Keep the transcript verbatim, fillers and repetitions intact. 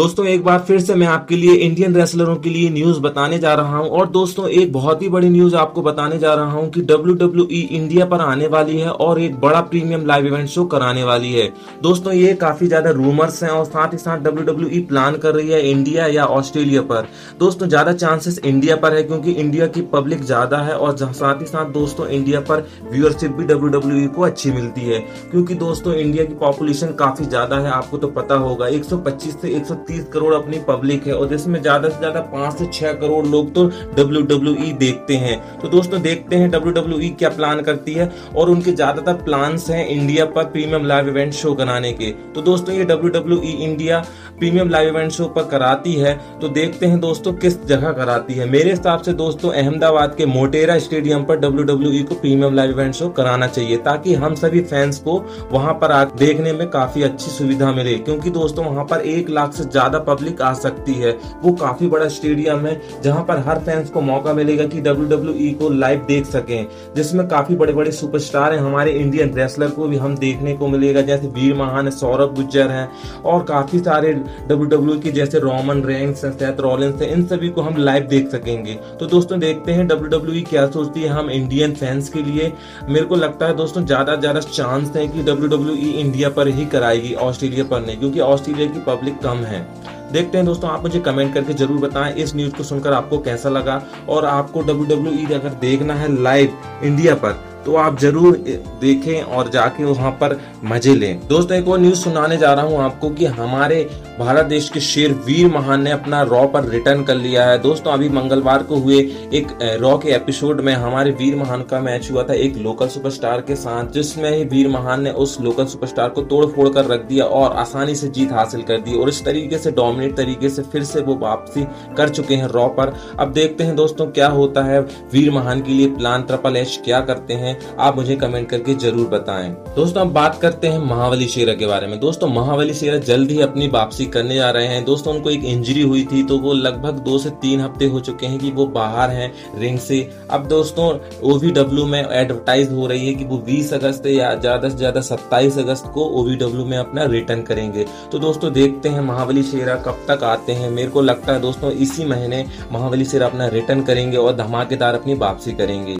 दोस्तों एक बार फिर से मैं आपके लिए इंडियन रेसलरों के लिए न्यूज बताने जा रहा हूं और दोस्तों एक बहुत ही बड़ी न्यूज आपको बताने जा रहा हूं कि डब्ल्यू डब्ल्यू ई इंडिया पर आने वाली है और एक बड़ा प्रीमियम लाइव इवेंट शो कराने वाली है। दोस्तों ये काफी ज्यादा रूमर्स हैं और साथ ही साथ डब्ल्यू डब्ल्यू ई प्लान कर रही है इंडिया या ऑस्ट्रेलिया पर। दोस्तों ज्यादा चांसेस इंडिया पर है क्योंकि इंडिया की पब्लिक ज्यादा है और साथ ही साथ दोस्तों इंडिया पर व्यूअरशिप भी डब्ल्यू डब्ल्यू ई को अच्छी मिलती है क्योंकि दोस्तों इंडिया की पॉपुलेशन काफी ज्यादा है, आपको तो पता होगा एक सौ पच्चीस से एक सौ तीस करोड़ अपनी पब्लिक है और जिसमें ज्यादा से ज्यादा पांच से छह करोड़ लोग तो डब्ल्यू डब्ल्यू ई देखते हैं। तो दोस्तों देखते हैं डब्ल्यू डब्ल्यू ई क्या प्लान करती है और उनके ज्यादातर प्लान्स हैं इंडिया पर प्रीमियम लाइव इवेंट शो कराने के। तो दोस्तों ये W W E India premium live event show पर कराती है तो देखते हैं दोस्तों किस जगह कराती है। मेरे हिसाब से दोस्तों अहमदाबाद के मोटेरा स्टेडियम पर डब्ल्यू डब्ल्यू ई को प्रीमियम लाइव इवेंट शो कराना चाहिए ताकि हम सभी फैंस को वहां पर देखने में काफी अच्छी सुविधा मिले क्योंकि दोस्तों वहां पर एक लाख से ज्यादा पब्लिक आ सकती है। वो काफी बड़ा स्टेडियम है जहां पर हर फैंस को मौका मिलेगा कि डब्ल्यू डब्ल्यू ई को लाइव देख सकें, जिसमें काफी बड़े बड़े सुपरस्टार हैं, हमारे इंडियन रेसलर को भी हम देखने को मिलेगा जैसे वीर महान है, सौरभ गुज्जर हैं और काफी सारे डब्ल्यू डब्ल्यू ई के जैसे रोमन रेंग्स हैं, सेथ रॉलिन्स हैं, इन सभी को हम लाइव देख सकेंगे। तो दोस्तों देखते हैं डब्ल्यू डब्ल्यू ई क्या सोचती है हम इंडियन फैंस के लिए। मेरे को लगता है दोस्तों ज्यादा ज्यादा चांस है कि डब्ल्यू डब्ल्यू ई इंडिया पर ही कराएगी, ऑस्ट्रेलिया पर नहीं, क्योंकि ऑस्ट्रेलिया की पब्लिक कम है। देखते हैं दोस्तों, आप मुझे कमेंट करके जरूर बताएं इस न्यूज़ को सुनकर आपको कैसा लगा और आपको डब्ल्यू डब्ल्यू ई अगर देखना है लाइव इंडिया पर तो आप जरूर देखें और जाके वहां पर मजे लें। दोस्तों एक और न्यूज सुनाने जा रहा हूं आपको कि हमारे भारत देश के शेर वीर महान ने अपना रॉ पर रिटर्न कर लिया है। दोस्तों अभी मंगलवार को हुए एक रॉ के एपिसोड में हमारे वीर महान का मैच हुआ था एक लोकल सुपरस्टार के साथ, जिसमें ही वीर महान ने उस लोकल सुपरस्टार को तोड़ फोड़ कर रख दिया और आसानी से जीत हासिल कर दी और इस तरीके से डोमिनेट तरीके से फिर से वो वापसी कर चुके हैं रॉ पर। अब देखते हैं दोस्तों क्या होता है वीर महान के लिए प्लान, ट्रिपल एच क्या करते हैं, आप मुझे कमेंट करके जरूर बताएं। दोस्तों अब बात करते हैं महाबली शेरा के बारे में। दोस्तों महाबली शेरा जल्द ही अपनी वापसी करने जा रहे हैं। दोस्तों उनको एक इंजरी हुई थी तो वो लगभग दो से तीन हफ्ते हो चुके हैं कि वो बाहर हैं रिंग से। अब दोस्तों ओ वी डब्ल्यू में एडवर्टाइज हो रही है कि वो बीस अगस्त या ज्यादा से ज्यादा सत्ताईस अगस्त को ओ वी डब्ल्यू में अपना रिटर्न करेंगे। तो दोस्तों देखते हैं महाबली शेरा कब तक आते हैं। मेरे को लगता है दोस्तों इसी महीने महाबली शेरा अपना रिटर्न करेंगे और धमाकेदार अपनी वापसी करेंगे।